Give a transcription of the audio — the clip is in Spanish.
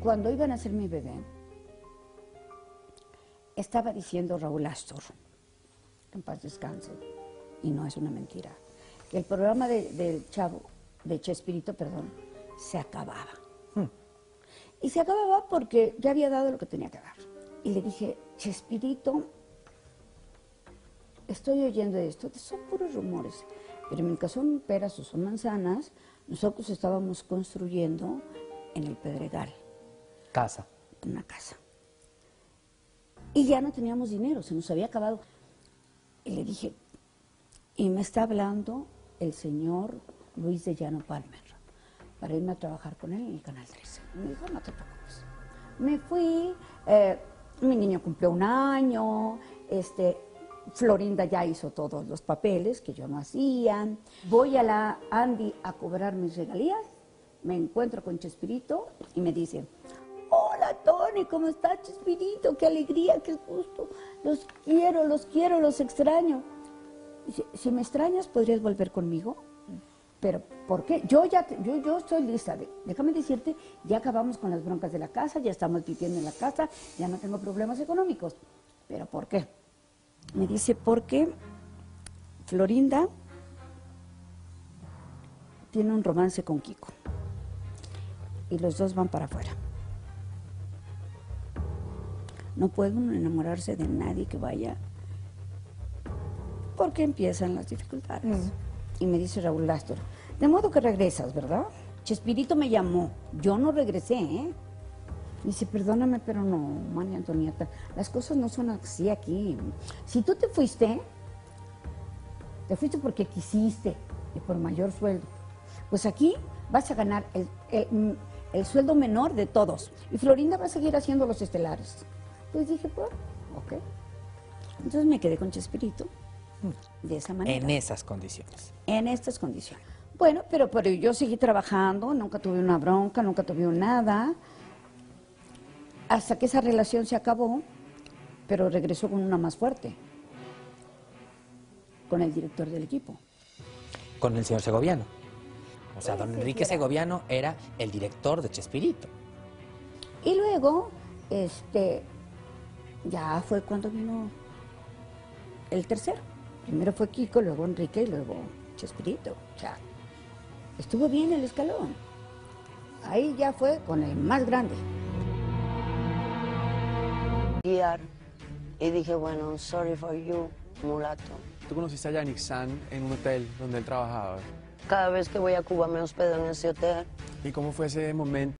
Cuando iban a nacer mi bebé, estaba diciendo Raúl Astor, que en paz descanse, y no es una mentira, que el programa de Chespirito, perdón, se acababa. Y se acababa porque ya había dado lo que tenía que dar. Y le dije, Chespirito, estoy oyendo esto, son puros rumores, pero mientras son peras o son manzanas, nosotros estábamos construyendo en el Pedregal. Casa. Una casa. Y ya no teníamos dinero, se nos había acabado. Y le dije, y me está hablando el señor Luis de Llano Palmer para irme a trabajar con él en el Canal 13. Me dijo, no te preocupes. Me fui, mi niño cumplió 1 año, Florinda ya hizo todos los papeles que yo no hacía. Voy a la Andy a cobrar mis regalías, me encuentro con Chespirito y me dice, hola Tony, ¿cómo estás Chespirito? Qué alegría, qué gusto, los quiero, los extraño. Dice, si me extrañas, ¿podrías volver conmigo? Pero, ¿por qué? Yo estoy lista, déjame decirte, ya acabamos con las broncas de la casa, ya estamos viviendo en la casa, ya no tengo problemas económicos. ¿Pero por qué? Me dice, porque Florinda tiene un romance con Quico y los dos van para afuera. No pueden enamorarse de nadie que vaya porque empiezan las dificultades. Y me dice Raúl Astor, de modo que regresas, ¿verdad? Chespirito me llamó, yo no regresé, ¿eh? Me dice, perdóname, pero no, Ma. Antonieta, las cosas no son así aquí. Si tú te fuiste porque quisiste y por mayor sueldo. Pues aquí vas a ganar el sueldo menor de todos y Florinda va a seguir haciendo los estelares. Entonces dije, pues, ok. Entonces me quedé con Chespirito de esa manera. En esas condiciones. En estas condiciones. Bueno, pero yo seguí trabajando, nunca tuve una bronca, nunca tuve nada. Hasta que esa relación se acabó, pero regresó con una más fuerte, con el director del equipo. Con el señor Segoviano. O sea, don Enrique Segoviano era el director de Chespirito. Y luego, ya fue cuando vino el tercero. Primero fue Quico, luego Enrique y luego Chespirito. O sea, estuvo bien el escalón. Ahí ya fue con el más grande. Y dije, bueno, I'm sorry for you, mulato. ¿Tú conociste a Yannick San en un hotel donde él trabajaba? Cada vez que voy a Cuba me hospedo en ese hotel. ¿Y cómo fue ese momento?